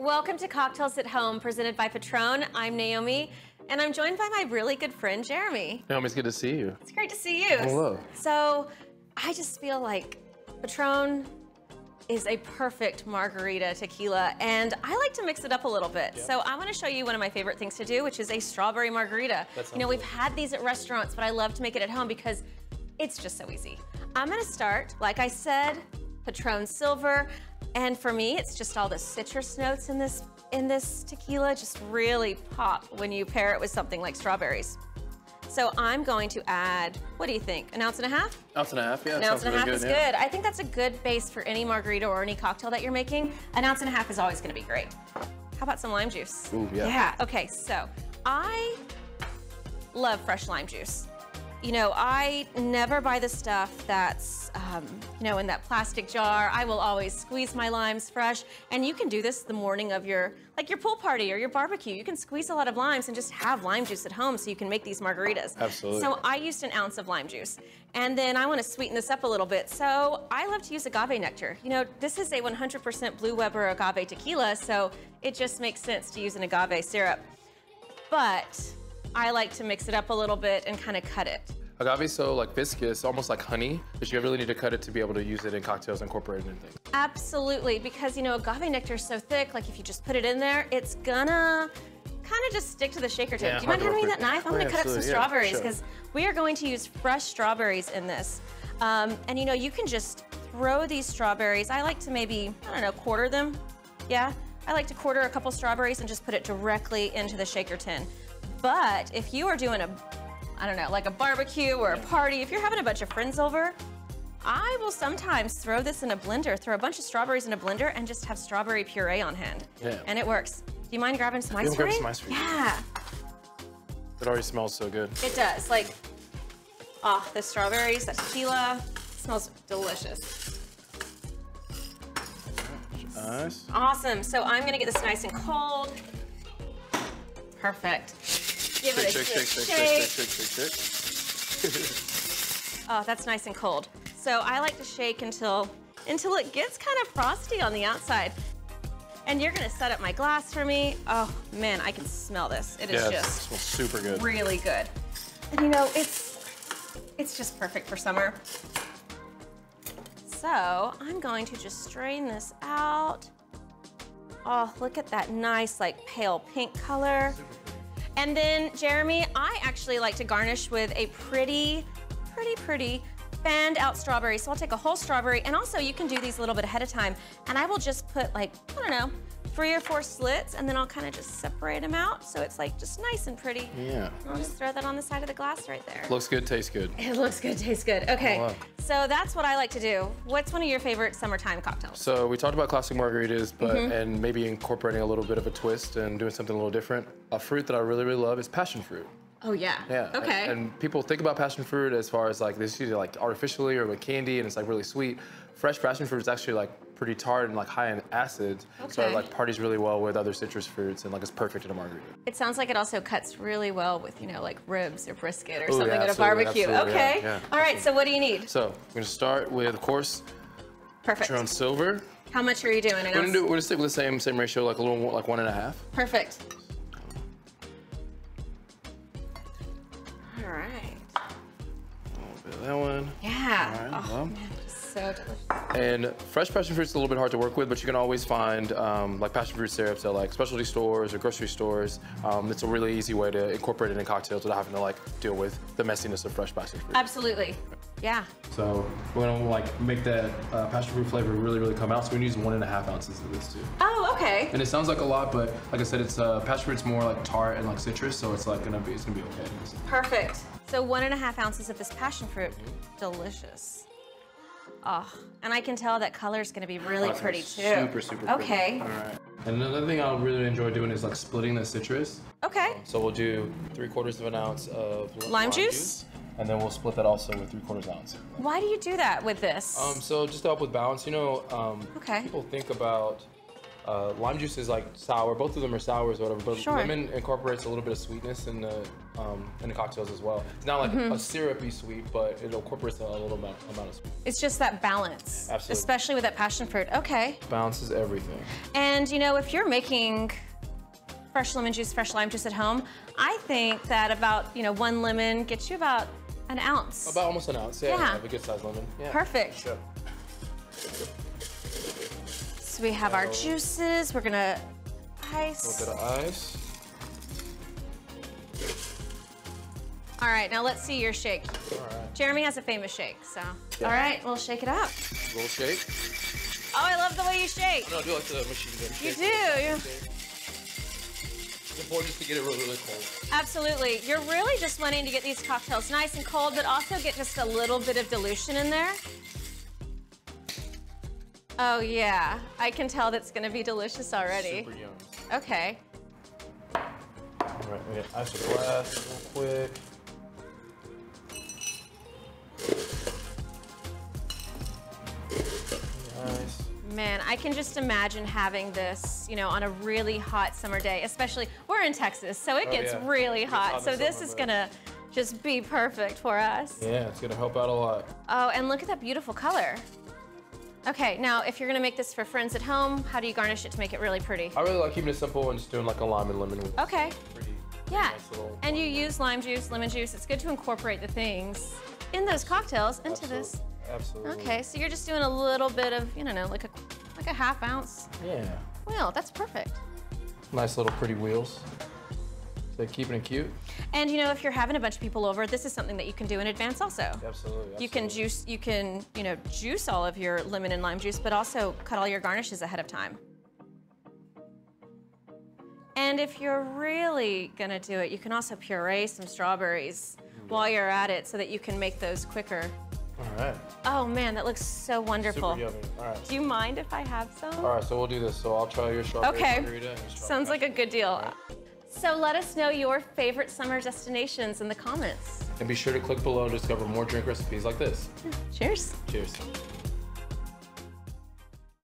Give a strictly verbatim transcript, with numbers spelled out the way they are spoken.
Welcome to Cocktails at Home, presented by Patrón. I'm Naomi, and I'm joined by my really good friend, Jeremy. Naomi, it's good to see you. It's great to see you. Hello. So, I just feel like Patrón is a perfect margarita tequila, and I like to mix it up a little bit. Yeah. So, I want to show you one of my favorite things to do, which is a strawberry margarita. You know, we've had these at restaurants, but I love to make it at home because it's just so easy. I'm going to start, like I said, Patrón Silver. And for me, it's just all the citrus notes in this in this tequila just really pop when you pair it with something like strawberries. So I'm going to add, what do you think, an ounce and a half? Ounce and a half, yeah. An ounce and a half is good. I think that's a good base for any margarita or any cocktail that you're making. An ounce and a half is always gonna be great. How about some lime juice? Ooh, yeah. Yeah, okay, so I love fresh lime juice. You know, I never buy the stuff that's, um, you know, in that plastic jar. I will always squeeze my limes fresh. And you can do this the morning of your, like your pool party or your barbecue. You can squeeze a lot of limes and just have lime juice at home so you can make these margaritas. Absolutely. So I used an ounce of lime juice. And then I want to sweeten this up a little bit. So I love to use agave nectar. You know, this is a one hundred percent Blue Weber agave tequila, so it just makes sense to use an agave syrup. But I like to mix it up a little bit and kind of cut it. Agave is so like viscous, almost like honey, but you really need to cut it to be able to use it in cocktails, incorporated in things. Absolutely, because you know agave nectar is so thick. Like if you just put it in there, it's gonna kind of just stick to the shaker tip. Yeah, do you mind handing me that knife? I'm oh, gonna yeah, cut up some strawberries because yeah, sure. we are going to use fresh strawberries in this. Um, and you know you can just throw these strawberries. I like to maybe I don't know quarter them. Yeah, I like to quarter a couple strawberries and just put it directly into the shaker tin. But if you are doing a, I don't know, like a barbecue or a party, if you're having a bunch of friends over, I will sometimes throw this in a blender, throw a bunch of strawberries in a blender and just have strawberry puree on hand. Yeah. And it works. Do you mind grabbing some ice cream? Grab some ice cream. Yeah. It already smells so good. It does. Like, oh, the strawberries, that tequila, it smells delicious. Nice. Awesome. So I'm going to get this nice and cold. Perfect. Give shake, it a shake, shake, shake, shake, shake, shake, shake, shake. Oh, that's nice and cold. So I like to shake until until it gets kind of frosty on the outside. And you're gonna set up my glass for me. Oh man, I can smell this. It yeah, is just smells super good. Really good. And you know, it's it's just perfect for summer. So I'm going to just strain this out. Oh, look at that nice, like pale pink color. And then, Jeremy, I actually like to garnish with a pretty, pretty, pretty fanned out strawberry. So I'll take a whole strawberry, and also you can do these a little bit ahead of time. And I will just put like, I don't know, three or four slits, and then I'll kind of just separate them out. So it's like just nice and pretty. Yeah. I'll just throw that on the side of the glass right there. Looks good, tastes good. It looks good, tastes good. Okay, oh, wow. So that's what I like to do. What's one of your favorite summertime cocktails? So we talked about classic margaritas, but mm-hmm. and maybe incorporating a little bit of a twist and doing something a little different. A fruit that I really, really love is passion fruit. Oh yeah. Yeah. Okay. And, and people think about passion fruit as far as like this either like artificially or with candy, and it's like really sweet. Fresh passion fruit is actually like pretty tart and like high in acids. Okay. So it like parties really well with other citrus fruits, and like it's perfect in a margarita. It sounds like it also cuts really well with, you know, like ribs or brisket or Ooh, something yeah, at a barbecue. Okay. Yeah, yeah, all right, absolutely. So what do you need? So we're gonna start with, of course, perfect. Patrón Silver. How much are you doing? We're gonna do we're gonna stick with the same same ratio, like a little more, like one and a half. Perfect. All right. A little bit of that one. Yeah. All right, oh, well. Man, just so delicious. And fresh passion fruit's a little bit hard to work with, but you can always find um, like passion fruit syrups at like specialty stores or grocery stores. Um, it's a really easy way to incorporate it in cocktails without having to like deal with the messiness of fresh passion fruit. Absolutely. Yeah. So we're gonna like make that uh, passion fruit flavor really, really come out. So we're gonna use one and a half ounces of this too. Oh, okay. And it sounds like a lot, but like I said, it's uh, passion fruit's more like tart and like citrus, so it's like gonna be it's gonna be okay. Perfect. So one and a half ounces of this passion fruit, delicious. Oh, and I can tell that color's gonna be really awesome. Pretty too. Super, super. Okay. Pretty. All right. And another thing I really enjoy doing is like splitting the citrus. Okay. Um, so we'll do three quarters of an ounce of lime, lime juice. juice. And then we'll split that also with three quarters ounce. Why do you do that with this? Um, so just to help with balance, you know, um, okay. people think about Uh, lime juice is like sour. Both of them are sours, whatever. But sure. Lemon incorporates a little bit of sweetness in the um, in the cocktails as well. It's not like mm-hmm. a syrupy sweet, but it incorporates a little amount, amount of sweet. It's just that balance, absolutely. Especially with that passion fruit. Okay. Balances everything. And you know, if you're making fresh lemon juice, fresh lime juice at home, I think that about you know one lemon gets you about an ounce. About almost an ounce. Yeah. yeah. Have a good sized lemon. Yeah. Perfect. Sure. So we have our juices. We're gonna ice. A little bit of ice. All right, now let's see your shake. All right. Jeremy has a famous shake, so. Yeah. All right, we'll shake it up. A little shake. Oh, I love the way you shake. No, I do like the machine gun shake. You do. It's important just to get it really, really cold. Absolutely. You're really just wanting to get these cocktails nice and cold, but also get just a little bit of dilution in there. Oh yeah, I can tell that's gonna be delicious already. Super yum. Okay. All right, we gotta ice a glass real quick. Nice. Man, I can just imagine having this, you know, on a really hot summer day, especially, we're in Texas, so it gets oh, yeah. really hot, hot so this is gonna just be perfect for us. Yeah, it's gonna help out a lot. Oh, and look at that beautiful color. Okay, now if you're gonna make this for friends at home, how do you garnish it to make it really pretty? I really like keeping it simple and just doing like a lime and lemon. Okay. Pretty, yeah, nice and you use lime juice, lemon juice. It's good to incorporate the things in those cocktails into Absolute, this. Absolutely. Okay, so you're just doing a little bit of, you know, like a like a half ounce. Yeah. Well, that's perfect. Nice little pretty wheels. So keeping it cute. And you know, if you're having a bunch of people over, this is something that you can do in advance also. Absolutely, absolutely. You can juice, you can, you know, juice all of your lemon and lime juice, but also cut all your garnishes ahead of time. And if you're really gonna do it, you can also puree some strawberries mm-hmm. while you're at it so that you can make those quicker. All right. Oh man, that looks so wonderful. Super yummy. All right. Do you mind if I have some? All right, so we'll do this. So I'll try your strawberry okay. margarita. And your strawberry Sounds like a good deal. So let us know your favorite summer destinations in the comments. And be sure to click below to discover more drink recipes like this. Cheers. Cheers.